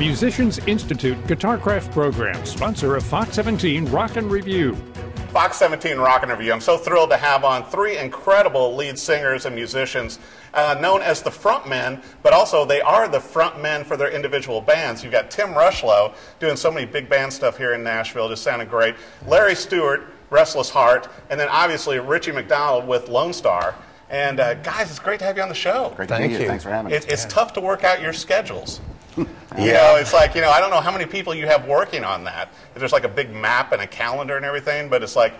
Musicians Institute Guitarcraft Program, sponsor of Fox 17 Rock and Review. Fox 17 Rock and Review. I'm so thrilled to have on three incredible lead singers and musicians known as the Frontmen, but also they are the Frontmen for their individual bands. You've got Tim Rushlow doing so many big band stuff here in Nashville, just sounded great. Larry Stewart, Restless Heart, and then obviously Richie McDonald with Lone Star. And guys, it's great to have you on the show. Great to be here. Thanks for having me. It's tough to work out your schedules. You know, it's like, you know, I don't know how many people you have working on that. There's like a big map and a calendar and everything, but it's like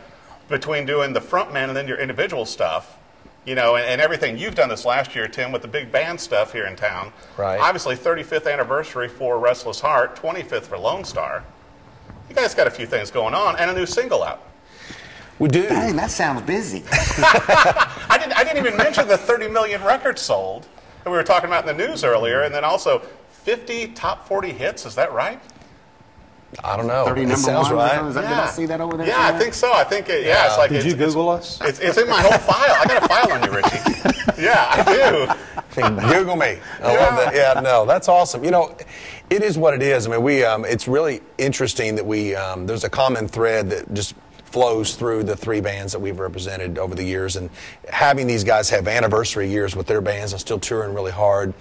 between doing the Frontmen and then your individual stuff, you know, and everything. You've done this last year, Tim, with the big band stuff here in town. Right. Obviously, 35th anniversary for Restless Heart, 25th for Lone Star. You guys got a few things going on and a new single out. We do. Dang, that sounds busy. I didn't even mention the 30 million records sold that we were talking about in the news earlier, and then also 50 top 40 hits, is that right? I don't know. 30 number ones, right? Did I see that over there? Yeah, I think so. I think, yeah. It's like, Did you Google us? It's in my whole file. I got a file on you, Richie. Yeah, I do. Google me. I love that. Yeah, no, that's awesome. You know, it is what it is. I mean, we, it's really interesting that we, there's a common thread that just flows through the three bands that we've represented over the years, and having these guys have anniversary years with their bands and still touring really hard,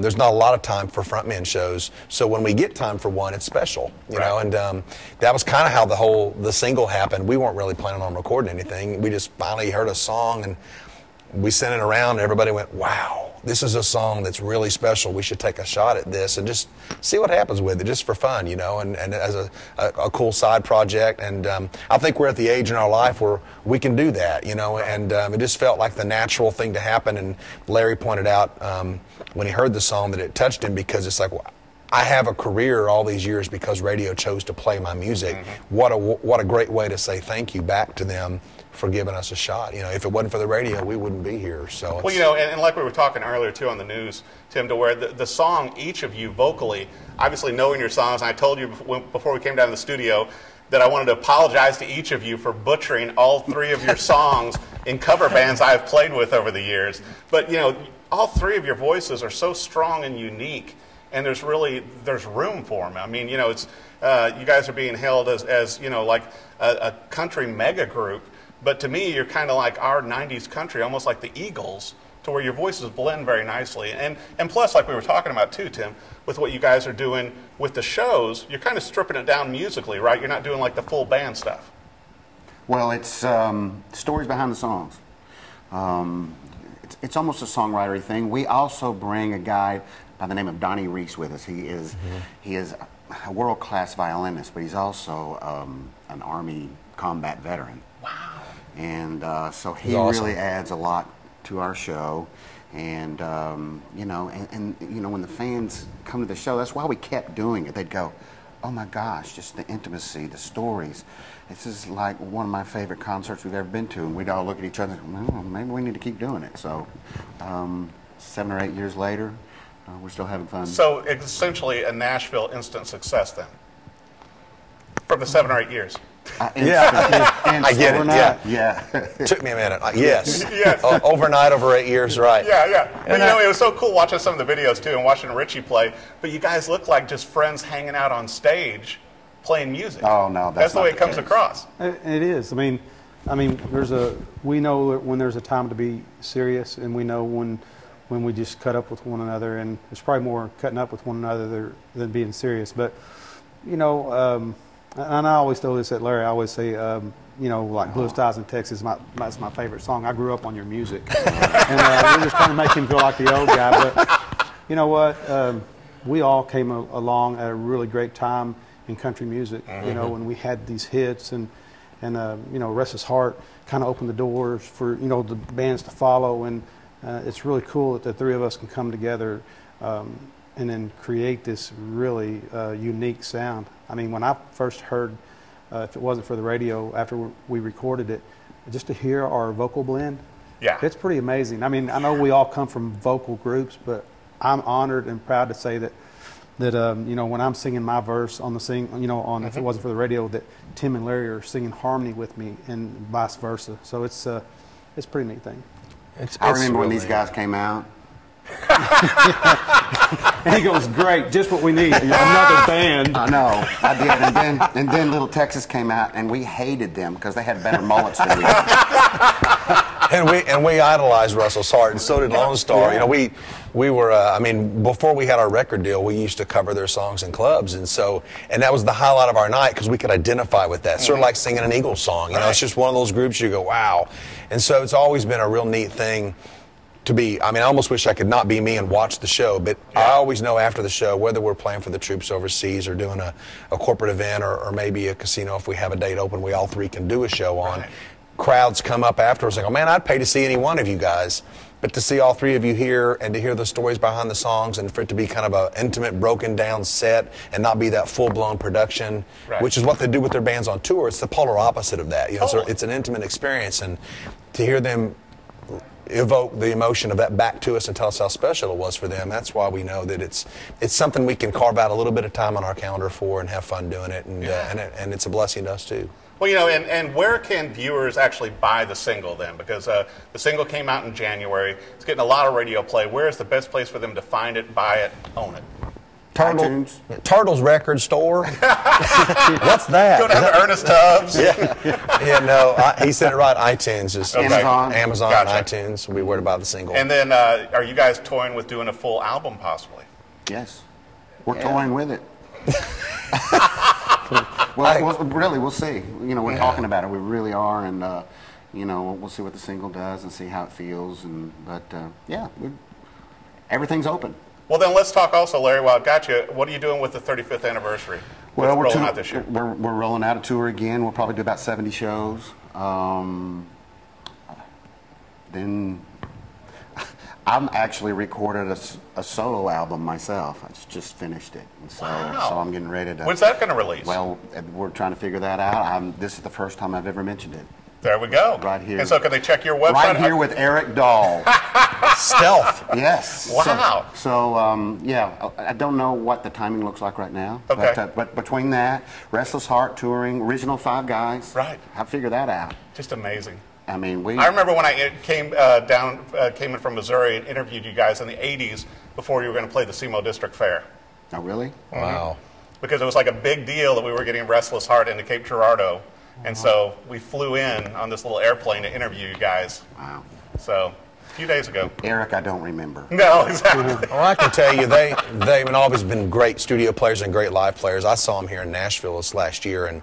there's not a lot of time for frontmen shows, so when we get time for one, it's special, you know, and that was kind of how the single happened. We weren't really planning on recording anything. We just finally heard a song and we sent it around and everybody went, wow, this is a song that's really special. We should take a shot at this and just see what happens with it, just for fun, you know, and as a cool side project. And I think we're at the age in our life where we can do that, you know, and it just felt like the natural thing to happen. And Larry pointed out when he heard the song that it touched him, because it's like, well, I have a career all these years because radio chose to play my music. What a great way to say thank you back to them for giving us a shot. You know, if it wasn't for the radio, we wouldn't be here. So, well, you know, and like we were talking earlier too on the news, Tim, to where the song, each of you vocally, obviously knowing your songs, and I told you before we came down to the studio that I wanted to apologize to each of you for butchering all three of your songs in cover bands I've played with over the years. But, you know, all three of your voices are so strong and unique, and there's really, there's room for them. I mean, you know, it's, you guys are being hailed as you know, like a country mega group. But to me, you're kind of like our 90s country, almost like the Eagles, to where your voices blend very nicely. And plus, like we were talking about too, Tim, with what you guys are doing with the shows, you're kind of stripping it down musically, right? You're not doing like the full band stuff. Well, it's stories behind the songs. It's almost a songwriter thing. We also bring a guy by the name of Donnie Reese with us. He is a world-class violinist, but he's also an Army combat veteran. Wow. And so he really adds a lot to our show, and you know, and you know, when the fans come to the show, that's why we kept doing it. They'd go, "Oh my gosh, just the intimacy, the stories. This is like one of my favorite concerts we've ever been to." And we'd all look at each other and go, "Well, maybe we need to keep doing it." So 7 or 8 years later, we're still having fun. So it's essentially a Nashville instant success then, from the 7 or 8 years. I get it. Yeah. Took me a minute. Yes. Overnight, over 8 years, right? Yeah. But you know, it was so cool watching some of the videos too, and watching Richie play. But you guys look like just friends hanging out on stage, playing music. Oh no, that's the way it comes across. It is. I mean, we know when there's a time to be serious, and we know when we just cut up with one another. And it's probably more cutting up with one another than being serious. But you know. And I always throw this at Larry. I always say, you know, like Blue Skies in Texas, that's my favorite song. I grew up on your music. And we're just trying to make him feel like the old guy. But you know what? We all came along at a really great time in country music, you know, when we had these hits. And you know, Restless Heart kind of opened the doors for, you know, the bands to follow. And it's really cool that the three of us can come together and then create this really unique sound. I mean, when I first heard, if it wasn't for the radio, after we recorded it, just to hear our vocal blend, it's pretty amazing. I mean, I know we all come from vocal groups, but I'm honored and proud to say that you know, when I'm singing my verse on the you know, on if it wasn't for the radio, that Tim and Larry are singing harmony with me, and vice versa. So it's a pretty neat thing. I remember when these guys came out. He goes, great, just what we need. Another band. I know. I did. And then Little Texas came out, and we hated them because they had better mullets than we had. And we idolized Restless Heart, and so did Lone Star. You know, we were, I mean, before we had our record deal, we used to cover their songs in clubs, and that was the highlight of our night because we could identify with that. Sort of like singing an Eagles song. You know, it's just one of those groups you go, wow. And so it's always been a real neat thing to be. I mean, I almost wish I could not be me and watch the show, but I always know after the show whether we're playing for the troops overseas or doing a corporate event or maybe a casino. If we have a date open, we all three can do a show on. Crowds come up afterwards and go, man, I'd pay to see any one of you guys, but to see all three of you here and to hear the stories behind the songs and for it to be kind of an intimate, broken down set and not be that full-blown production, which is what they do with their bands on tour. It's the polar opposite of that. You know, so it's an intimate experience, and to hear them evoke the emotion of that back to us and tell us how special it was for them. That's why we know that it's something we can carve out a little bit of time on our calendar for and have fun doing it, and it's a blessing to us too. Well, you know, and where can viewers actually buy the single then? Because the single came out in January. It's getting a lot of radio play. Where is the best place for them to find it, buy it, own it? Turtle's Record Store. What's that? Go down to Ernest Tubbs. He said it right. iTunes. Just Amazon gotcha. iTunes. We worried about the single. And then are you guys toying with doing a full album possibly? Yes. We're toying with it. We'll see. You know, we're talking about it. We really are, and you know, we'll see what the single does and see how it feels. And everything's open. Well, then let's talk also, Larry. While I've got you, what are you doing with the 35th anniversary? Well, we're rolling out this year. We're rolling out a tour again. We'll probably do about 70 shows. Then I'm actually recorded a solo album myself. I just finished it, and so I'm getting ready to. When's that going to release? Well, we're trying to figure that out. This is the first time I've ever mentioned it. There we go. Right here. And so, can they check your website? Right here with Eric Dahl. Stealth. Yes. Wow. I don't know what the timing looks like right now. Okay. But between that, Restless Heart touring, original 5 guys. Right. I figured that out. Just amazing. I mean, I remember when I came came in from Missouri and interviewed you guys in the 80s before you were going to play the SEMO District Fair. Oh, really? Mm-hmm. Wow. Because it was like a big deal that we were getting Restless Heart into Cape Girardeau. Wow. And so we flew in on this little airplane to interview you guys. Wow. So a few days ago. Eric, I don't remember. No, exactly. Well, I can tell you, they've always been great studio players and great live players. I saw them here in Nashville this last year, and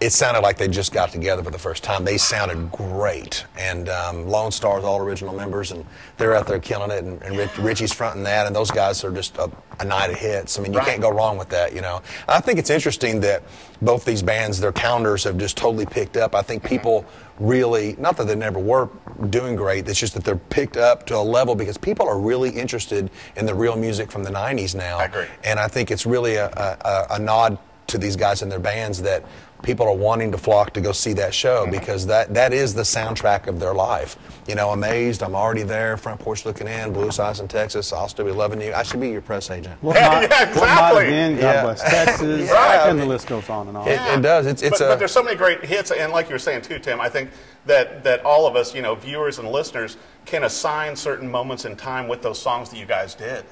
it sounded like they just got together for the first time. They sounded great, and Lone Star's all original members, and they're out there killing it, and Richie's fronting that, and those guys are just a night of hits. I mean, you can't go wrong with that, you know. I think it's interesting that both these bands, their calendars have just totally picked up. I think people really, not that they never were doing great, it's just that they're picked up to a level because people are really interested in the real music from the 90s now. I agree. And I think it's really a nod to these guys and their bands that people are wanting to flock to go see that show because that is the soundtrack of their life. You know, Amazed, I'm Already There, Front Porch Looking In, Blue Skies in Texas, I'll Still Be Loving You. I should be your press agent. Texas, and the list goes on and on. It does. But there's so many great hits, and like you were saying too, Tim, I think that all of us, you know, viewers and listeners, can assign certain moments in time with those songs that you guys did.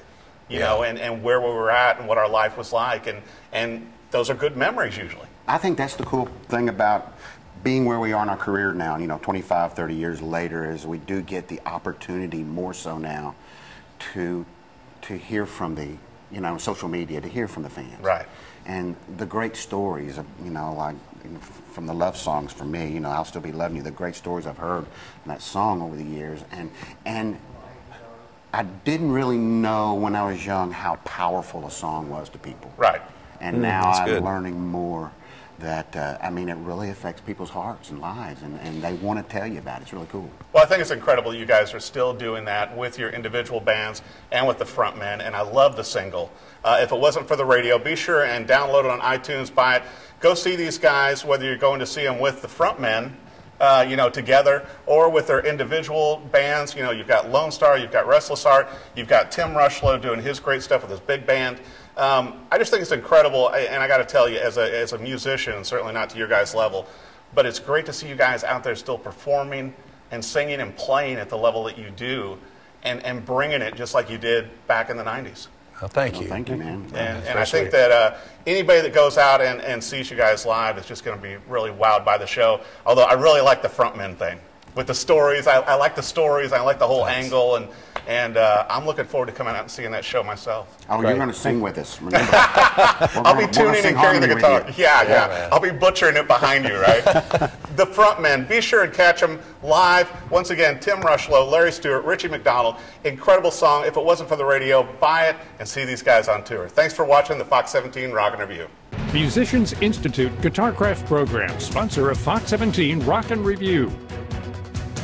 You know, and where we were at and what our life was like, and those are good memories usually. I think that's the cool thing about being where we are in our career now, you know, 25, 30 years later, is we do get the opportunity more so now to hear from the, you know, social media, to hear from the fans. Right. And the great stories, you know, like from the love songs for me, you know, I'll Still Be Loving You, the great stories I've heard in that song over the years. And I didn't really know when I was young how powerful a song was to people. Right. And now I'm learning more that, I mean, it really affects people's hearts and lives, and they want to tell you about it. It's really cool. Well, I think it's incredible you guys are still doing that with your individual bands and with the Frontmen, and I love the single. If it wasn't for the radio, be sure and download it on iTunes, buy it. Go see these guys, whether you're going to see them with the Frontmen, you know, together, or with their individual bands. You know, you've got Lone Star, you've got Restless Heart, you've got Tim Rushlow doing his great stuff with his big band. I just think it's incredible, and I got to tell you, as a musician, certainly not to your guys' level, but it's great to see you guys out there still performing and singing and playing at the level that you do, and bringing it just like you did back in the 90s. Well, thank you. Thank you, man. And I think that anybody that goes out and sees you guys live is just going to be really wowed by the show. Although I really like the Frontmen thing with the stories. I like the stories. I like the whole angle. And I'm looking forward to coming out and seeing that show myself. Oh, you're going to sing with us, remember? I'll be tuning and carrying the guitar. Yeah. I'll be butchering it behind you, right? The Frontmen, be sure and catch them live. Once again, Tim Rushlow, Larry Stewart, Richie McDonald. Incredible song. If it wasn't for the radio, buy it and see these guys on tour. Thanks for watching the Fox 17 Rock and Review. Musicians Institute Guitarcraft Program, sponsor of Fox 17 Rock and Review.